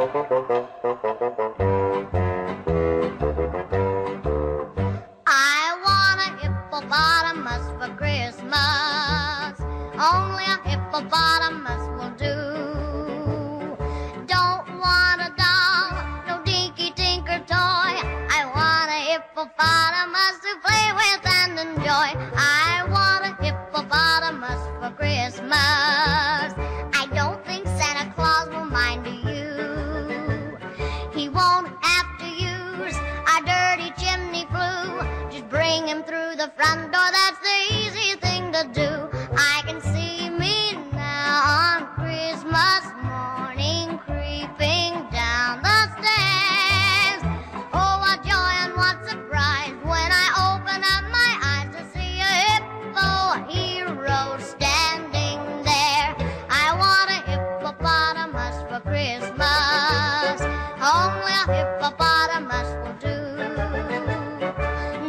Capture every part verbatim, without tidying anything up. I want a hippopotamus for Christmas. Only a hippopotamus will do. Don't want a doll, no dinky tinker toy. I want a hippopotamus to play with and enjoy. I want a hippopotamus for Christmas. I don't think Santa Claus will mind you. He won't have to use a dirty chimney flue. Just bring him through the front door, that's the easy thing to do. I can see me now on Christmas morning, creeping down the stairs. Oh, what joy and what surprise when I open up my eyes to see a hippo hero standing there. I want a hippopotamus for Christmas. Only a hippopotamus will do.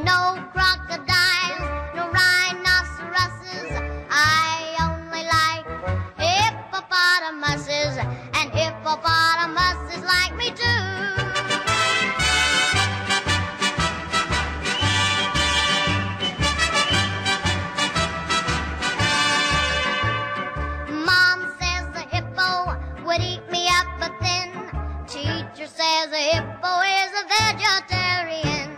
No crocodiles, no rhinoceroses. I only like hippopotamuses, and hippopotamuses like me too. Says a hippo is a vegetarian.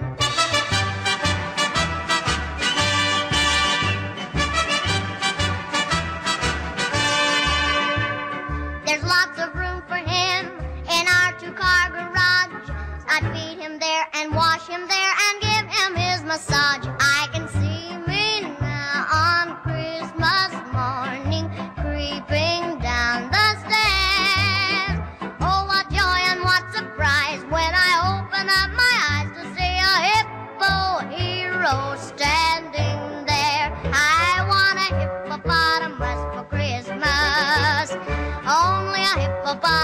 There's lots of room for him in our two-car garage. I'd feed him there and wash him there and give him his massage. I can see me now on Christmas morning, creeping down the when I open up my eyes to see a hippo hero standing there. I want a hippopotamus for Christmas. Only a hippopotamus.